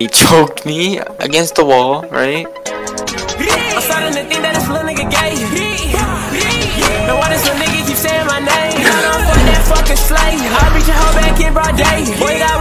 He choked me against the wall, right? I'm starting to think that this little nigga gay. No one is a nigga keep saying my name. I don't fuck that fucking slave. I reach your hoe back in broad day. Boy,